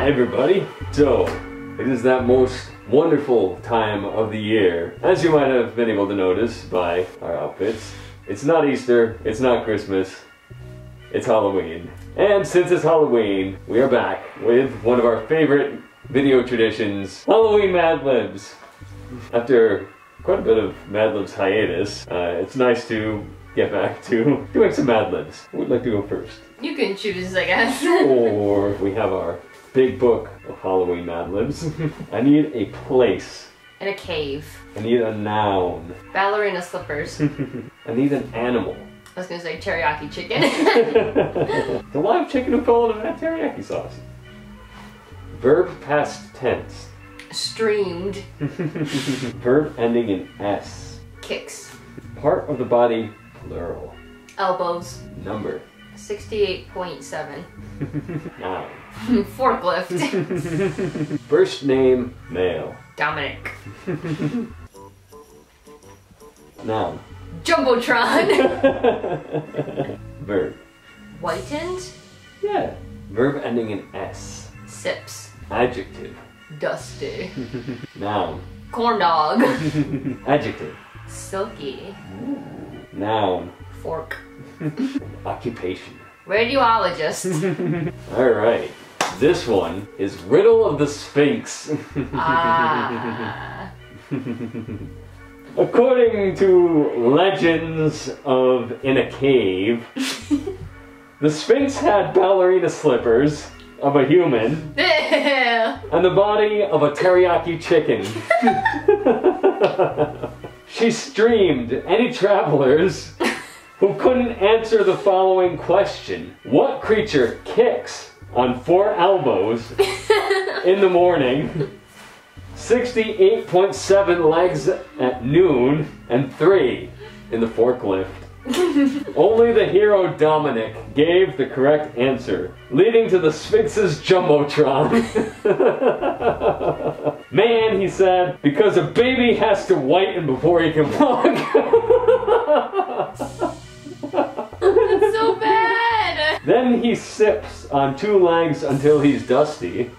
Hi everybody. So it is that most wonderful time of the year, as you might have been able to notice by our outfits. It's not Easter, it's not Christmas, it's Halloween. And since it's Halloween, we are back with one of our favorite video traditions, Halloween Mad Libs. After quite a bit of Mad Libs hiatus, it's nice to get back to doing some Mad Libs. Who would like to go first? You can choose, I guess. Or we have our big book of Halloween Mad Libs. I need a place. And a cave. I need a noun. Ballerina slippers. I need an animal. I was gonna say teriyaki chicken. The live chicken would call it a teriyaki sauce. Verb past tense. Streamed. Verb ending in S. Kicks. Part of the body, plural. Elbows. Number. 68.7. Noun. Forklift. First name, male. Dominic. Noun. Jumbotron. Verb. Whitened? Yeah. Verb ending in S. Sips. Adjective. Dusty. Noun. Corn dog. Adjective. Silky. Ooh. Noun. Fork. Occupation. Radiologist. Alright. This one is Riddle of the Sphinx. According to legends of in a cave, the Sphinx had ballerina slippers of a human and the body of a teriyaki chicken. She streamed any travelers who couldn't answer the following question. What creature kicks on 4 elbows in the morning, 68.7 legs at noon, and 3 in the forklift? Only the hero Dominic gave the correct answer, leading to the Sphinx's Jumbotron. Man, he said, because a baby has to whiten before he can walk. That's so bad! Then he sips on 2 legs until he's dusty,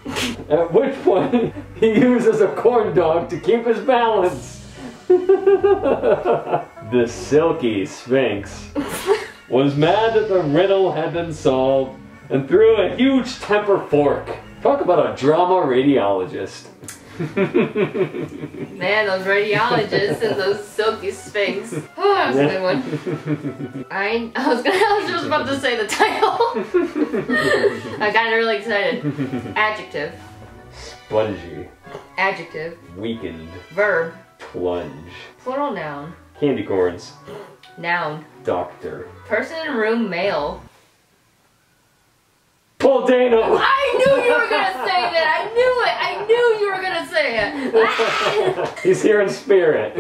at which point he uses a corn dog to keep his balance. The silky Sphinx was mad that the riddle had been solved and threw a huge temper fork. Talk about a drama radiologist. Man, those radiologists and those silky Sphinx. Oh, that was a good one. I was just about to say the title. I got really excited. Adjective. Spongy. Adjective. Weakened. Verb. Plunge. Plural noun. Candy corns. Noun. Doctor. Person in room, male. Paul Dano! I knew you were gonna say that! I knew it! I knew you were gonna say it! He's here in spirit.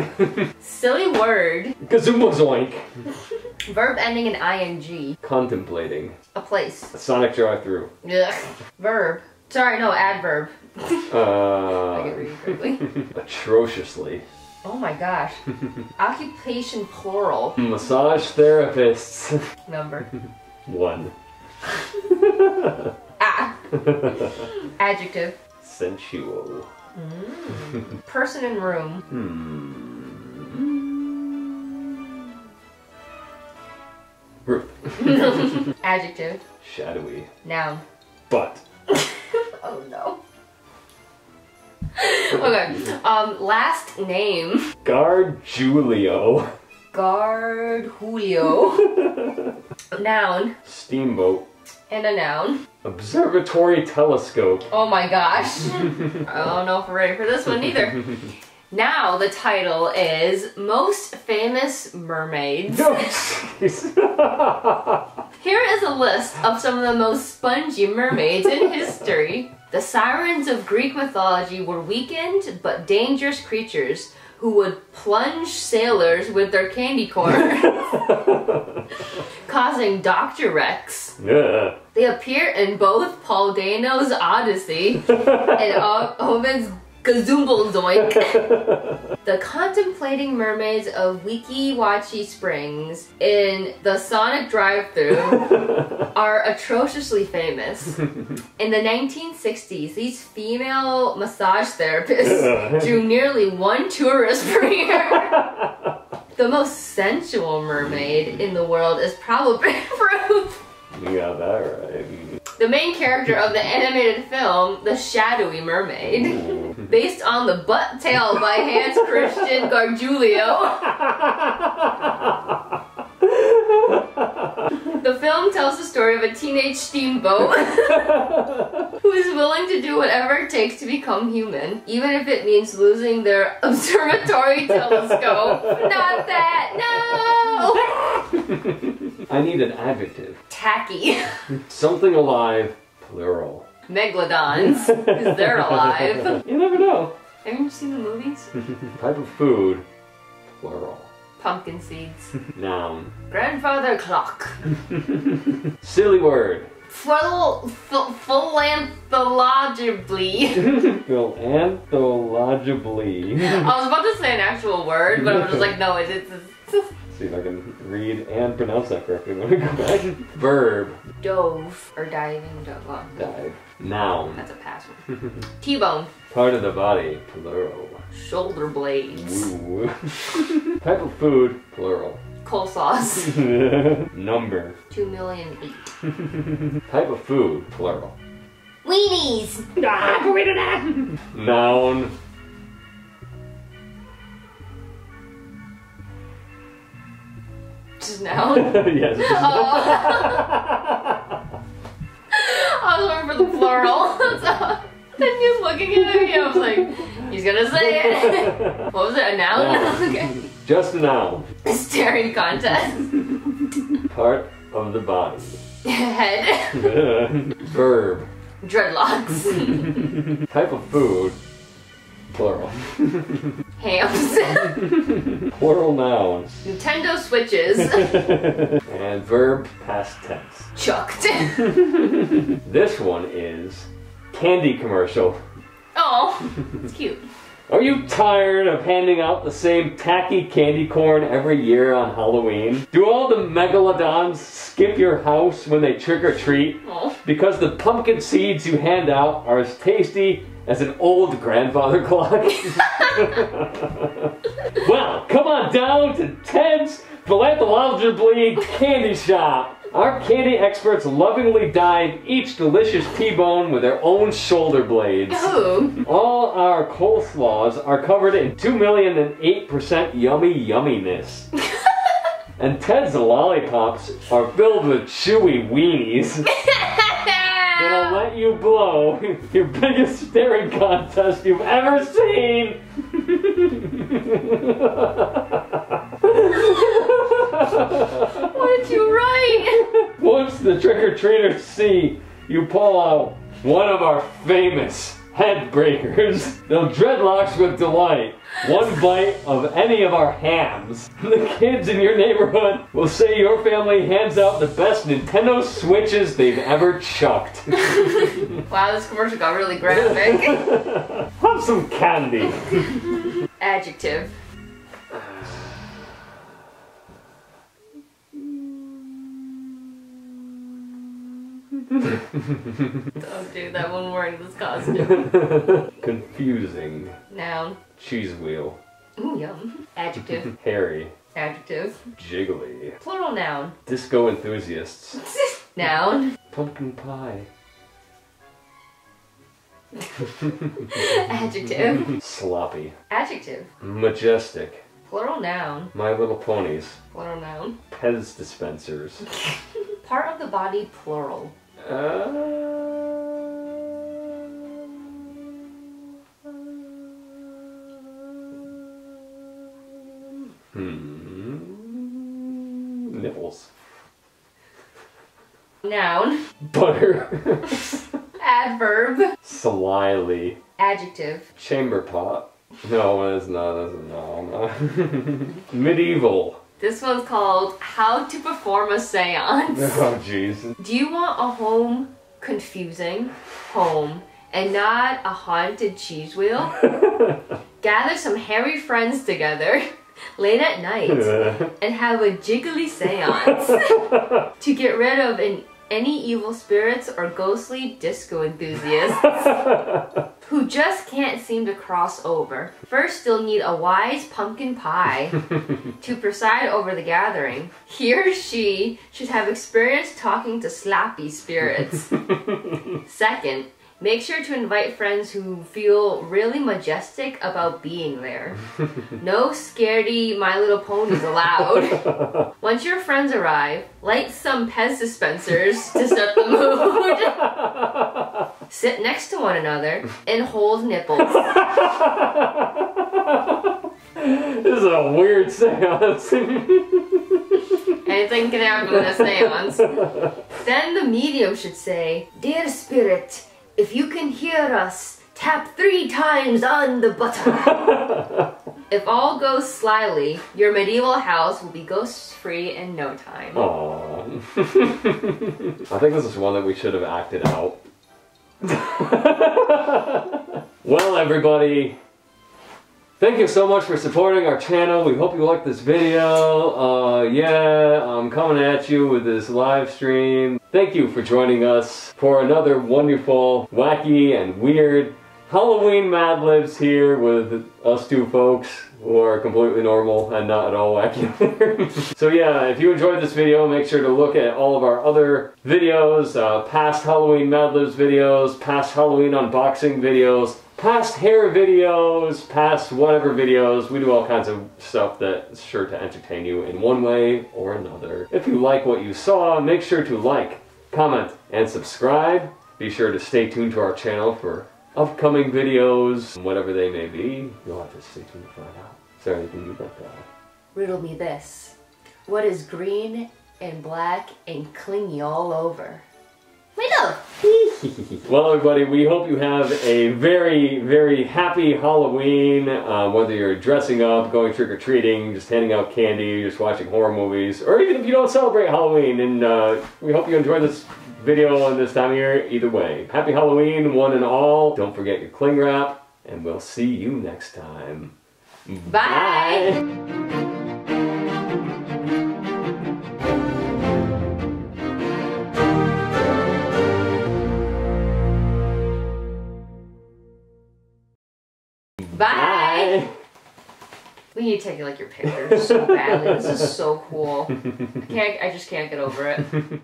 Silly word. Kazumo zoink. Verb ending in ing. Contemplating. A place. A Sonic drive-thru. Ugh. Verb. Sorry, no, adverb. I can read correctly. Atrociously. Oh my gosh. Occupation plural. Massage therapists. Number. 1. Ah. Adjective. Sensual. Mm. Person in room. Ruth. Adjective. Shadowy. Noun. Butt. Oh no. Okay. Last name. Guard Julio. Guard Julio. Noun. Steamboat. And a noun. Observatory telescope. Oh my gosh. I don't know if we're ready for this one either. Now the title is Most Famous Mermaids. No, here is a list of some of the most spongy mermaids in history. The sirens of Greek mythology were weakened but dangerous creatures who would plunge sailors with their candy corn, causing doctor wrecks. Yeah. They appear in both Paul Dano's Odyssey and Ovid's Gazoombalzoink. The contemplating mermaids of Wikiwachi Springs in the Sonic drive-thru are atrociously famous. In the 1960s, these female massage therapists drew nearly one tourist per year. The most sensual mermaid in the world is probably Ruth. You got that right. The main character of the animated film, The Shadowy Mermaid, based on the butt tale by Hans Christian Gargiulo. The film tells the story of a teenage steamboat who is willing to do whatever it takes to become human, even if it means losing their observatory telescope. Not that, no! I need an adjective. Tacky. Something alive, plural. Megalodons, because they're alive. You never know. Have you seen the movies? Type of food, plural. Pumpkin seeds. Noun. Grandfather clock. Silly word. Philanthologically. Philanthologically. I was about to say an actual word, but I was just like, no, it's see if I can read and pronounce that correctly when we go back. Verb. Dove. Or diving. Dove. Oh. Dive. Noun. That's a password. T-bone. Part of the body. Plural. Shoulder blades. Type of food. Plural. Coleslaw. Number. 2,008,000. Type of food. Plural. Weenies. Noun. Just now? Yes. Just oh. I was waiting for the plural. So, then he was looking at me and I was like, he's gonna say it. What was it? A noun? Noun. Okay. Just a noun. Staring contest. Part of the body. Head. Verb. Dreadlocks. Type of food. Plural. Hams. Plural nouns. Nintendo Switches. And verb past tense. Chucked. This one is candy commercial. Oh, it's cute. Are you tired of handing out the same tacky candy corn every year on Halloween? Do all the megalodons skip your house when they trick or treat? Oh. Because the pumpkin seeds you hand out are as tasty as an old grandfather clock. Well, come on down to Ted's Philanthology League Candy Shop. Our candy experts lovingly dive each delicious T-bone with their own shoulder blades. Ooh. All our coleslaws are covered in 2,008% yummy yumminess. And Ted's lollipops are filled with chewy weenies. That'll let you blow your biggest staring contest you've ever seen. What did you write? Once the trick-or-treaters see you pull out one of our famous head breakers, they'll dreadlocks with delight. One bite of any of our hams. The kids in your neighborhood will say your family hands out the best Nintendo Switches they've ever chucked. Wow, this commercial got really graphic. Have some candy. Adjective. Don't do that when wearing this costume. Confusing. Noun. Cheese wheel. Ooh, yum. Adjective. Hairy. Adjective. Jiggly. Plural noun. Disco enthusiasts. Noun. Pumpkin pie. Adjective. Sloppy. Adjective. Majestic. Plural noun. My Little Ponies. Plural noun. Pez dispensers. Part of the body. Plural. Nipples. Noun. Butter. Adverb. Slyly. Adjective. Chamber pot. No, it's not. That's a noun. Medieval. This one's called How to Perform a Seance. Oh, jeez. Do you want a home confusing, home and not a haunted cheese wheel. Gather some hairy friends together late at night and have a jiggly seance to get rid of any evil spirits or ghostly disco enthusiasts who just can't seem to cross over. First, you'll need a wise pumpkin pie to preside over the gathering. He or she should have experience talking to slappy spirits. Second, make sure to invite friends who feel really majestic about being there. No scaredy My Little Ponies allowed. Once your friends arrive, light some Pez dispensers to set the mood. Sit next to one another and hold nipples. This is a weird seance. Anything can happen in a seance. Then the medium should say, "Dear spirit, if you can hear us, tap 3 times on the button." If all goes slyly, your medieval house will be ghost-free in no time. Aww. I think this is one that we should have acted out. Well, everybody, thank you so much for supporting our channel. We hope you liked this video. Yeah, I'm coming at you with this live stream. Thank you for joining us for another wonderful, wacky, and weird Halloween Mad Libs here with us two folks who are completely normal and not at all wacky. So yeah, if you enjoyed this video, make sure to look at all of our other videos, past Halloween Mad Libs videos, past Halloween unboxing videos, past hair videos, past whatever videos. We do all kinds of stuff that's sure to entertain you in one way or another. If you like what you saw, make sure to like, comment, and subscribe. Be sure to stay tuned to our channel for upcoming videos, whatever they may be. You'll have to stay tuned to find out. Sarah, you can do that. Riddle me this. What is green and black and clingy all over? Well, everybody, we hope you have a very, very happy Halloween, whether you're dressing up, going trick-or-treating, just handing out candy, just watching horror movies, or even if you don't celebrate Halloween. And we hope you enjoy this video on this time of year. Either way, happy Halloween, one and all. Don't forget your cling wrap, and we'll see you next time. Bye! Bye. Bye! We need to take like your pictures so badly. This is so cool. I just can't get over it.